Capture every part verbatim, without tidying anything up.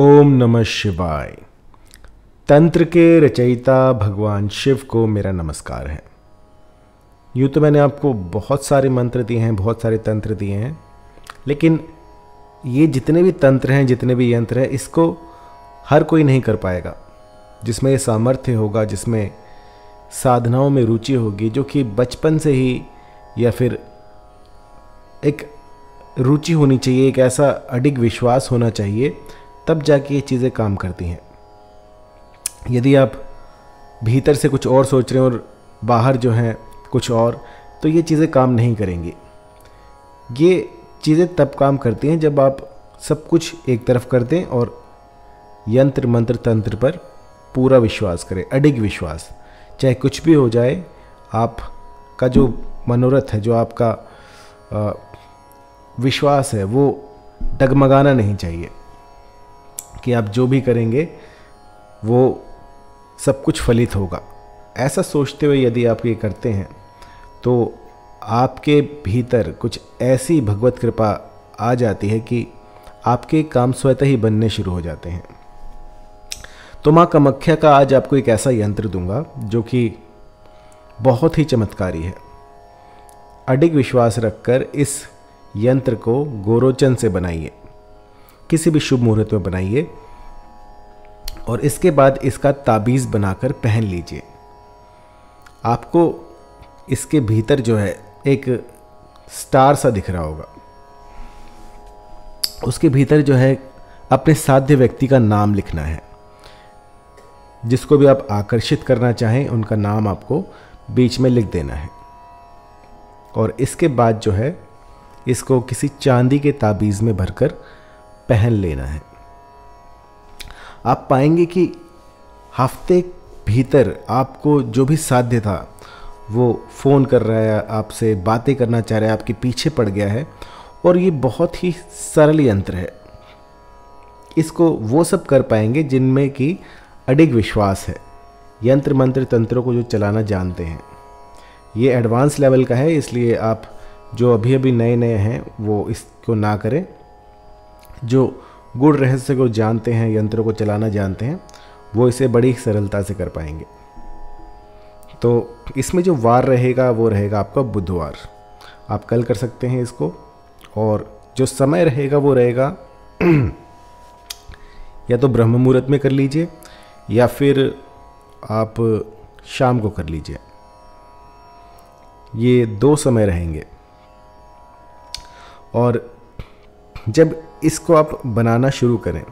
ओम नमः शिवाय। तंत्र के रचयिता भगवान शिव को मेरा नमस्कार है। यूँ तो मैंने आपको बहुत सारे मंत्र दिए हैं, बहुत सारे तंत्र दिए हैं, लेकिन ये जितने भी तंत्र हैं, जितने भी यंत्र हैं, इसको हर कोई नहीं कर पाएगा। जिसमें ये सामर्थ्य होगा, जिसमें साधनाओं में रुचि होगी, जो कि बचपन से ही या फिर एक रुचि होनी चाहिए, एक ऐसा अडिग विश्वास होना चाहिए, तब जाके ये चीज़ें काम करती हैं। यदि आप भीतर से कुछ और सोच रहे हैं और बाहर जो हैं कुछ और, तो ये चीज़ें काम नहीं करेंगी। ये चीज़ें तब काम करती हैं जब आप सब कुछ एक तरफ कर दें और यंत्र मंत्र तंत्र पर पूरा विश्वास करें, अडिग विश्वास। चाहे कुछ भी हो जाए, आपका जो मनोरथ है, जो आपका आ, विश्वास है, वो डगमगाना नहीं चाहिए कि आप जो भी करेंगे वो सब कुछ फलित होगा। ऐसा सोचते हुए यदि आप ये करते हैं तो आपके भीतर कुछ ऐसी भगवत कृपा आ जाती है कि आपके काम स्वतः ही बनने शुरू हो जाते हैं। तो माँ कामाख्या का आज आपको एक ऐसा यंत्र दूंगा जो कि बहुत ही चमत्कारी है। अडिग विश्वास रखकर इस यंत्र को गोरोचन से बनाइए, किसी भी शुभ मुहूर्त में बनाइए, और इसके बाद इसका ताबीज़ बनाकर पहन लीजिए। आपको इसके भीतर जो है एक स्टार सा दिख रहा होगा, उसके भीतर जो है अपने साध्य व्यक्ति का नाम लिखना है। जिसको भी आप आकर्षित करना चाहें उनका नाम आपको बीच में लिख देना है। और इसके बाद जो है इसको किसी चांदी के ताबीज़ में भरकर पहन लेना है। आप पाएंगे कि हफ्ते भीतर आपको जो भी साध्य था, वो फ़ोन कर रहा है, आपसे बातें करना चाह रहा है, आपके पीछे पड़ गया है। और ये बहुत ही सरल यंत्र है। इसको वो सब कर पाएंगे जिनमें कि अडिग विश्वास है, यंत्र मंत्र तंत्रों को जो चलाना जानते हैं। ये एडवांस लेवल का है, इसलिए आप जो अभी अभी नए नए हैं वो इसको ना करें। जो गुड़ रहस्य को जानते हैं, यंत्रों को चलाना जानते हैं, वो इसे बड़ी सरलता से कर पाएंगे। तो इसमें जो वार रहेगा वो रहेगा आपका बुधवार। आप कल कर सकते हैं इसको। और जो समय रहेगा वो रहेगा या तो ब्रह्म मुहूर्त में कर लीजिए या फिर आप शाम को कर लीजिए। ये दो समय रहेंगे। और जब इसको आप बनाना शुरू करें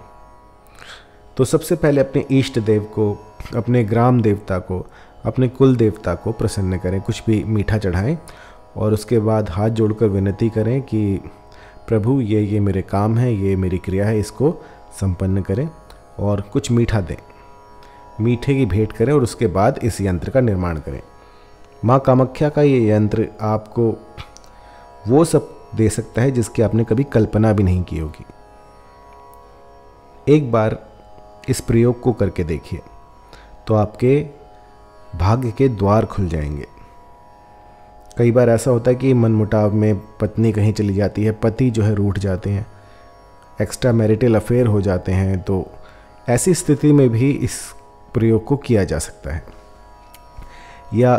तो सबसे पहले अपने इष्ट देव को, अपने ग्राम देवता को, अपने कुल देवता को प्रसन्न करें। कुछ भी मीठा चढ़ाएं और उसके बाद हाथ जोड़कर विनती करें कि प्रभु ये ये मेरे काम है, ये मेरी क्रिया है, इसको संपन्न करें। और कुछ मीठा दें, मीठे की भेंट करें और उसके बाद इस यंत्र का निर्माण करें। माँ कामाख्या का ये यंत्र आपको वो सब दे सकता है जिसकी आपने कभी कल्पना भी नहीं की होगी। एक बार इस प्रयोग को करके देखिए तो आपके भाग्य के द्वार खुल जाएंगे। कई बार ऐसा होता है कि मनमुटाव में पत्नी कहीं चली जाती है, पति जो है रूठ जाते हैं, एक्स्ट्रा मैरिटल अफेयर हो जाते हैं। तो ऐसी स्थिति में भी इस प्रयोग को किया जा सकता है। या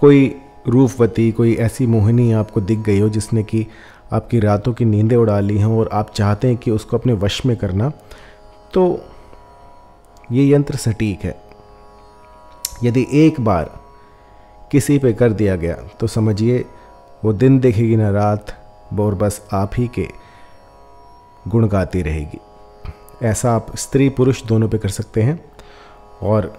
कोई रूपवती, कोई ऐसी मोहिनी आपको दिख गई हो जिसने कि आपकी रातों की नींदें उड़ा ली हों और आप चाहते हैं कि उसको अपने वश में करना, तो ये यंत्र सटीक है। यदि एक बार किसी पे कर दिया गया तो समझिए वो दिन देखेगी ना रात, और बस आप ही के गुण गाती रहेगी। ऐसा आप स्त्री पुरुष दोनों पे कर सकते हैं। और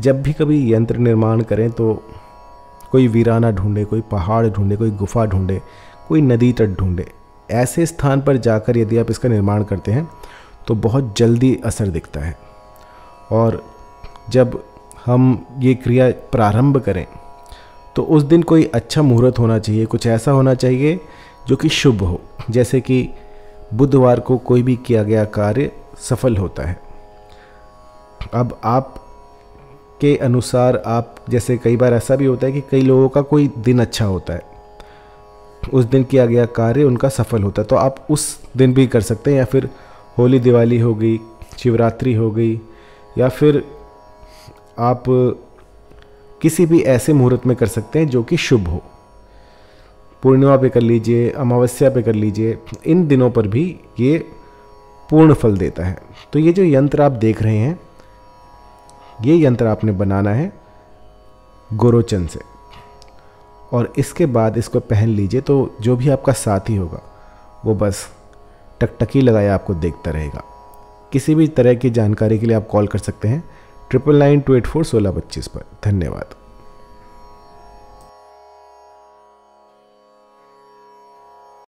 जब भी कभी यंत्र निर्माण करें तो कोई वीराना ढूंढे, कोई पहाड़ ढूंढे, कोई गुफा ढूंढे, कोई नदी तट ढूंढे। ऐसे स्थान पर जाकर यदि आप इसका निर्माण करते हैं तो बहुत जल्दी असर दिखता है। और जब हम ये क्रिया प्रारंभ करें तो उस दिन कोई अच्छा मुहूर्त होना चाहिए, कुछ ऐसा होना चाहिए जो कि शुभ हो। जैसे कि बुधवार को कोई भी किया गया कार्य सफल होता है। अब आप के अनुसार आप, जैसे कई बार ऐसा भी होता है कि कई लोगों का कोई दिन अच्छा होता है, उस दिन किया गया कार्य उनका सफल होता है, तो आप उस दिन भी कर सकते हैं। या फिर होली दिवाली हो गई, शिवरात्रि हो गई, या फिर आप किसी भी ऐसे मुहूर्त में कर सकते हैं जो कि शुभ हो। पूर्णिमा पे कर लीजिए, अमावस्या पे कर लीजिए, इन दिनों पर भी ये पूर्ण फल देता है। तो ये जो यंत्र आप देख रहे हैं, ये यंत्र आपने बनाना है गोरोचन से, और इसके बाद इसको पहन लीजिए। तो जो भी आपका साथी होगा वो बस टकटकी लगाए आपको देखता रहेगा। किसी भी तरह की जानकारी के लिए आप कॉल कर सकते हैं triple nine two eight four सोलह पच्चीस पर। धन्यवाद।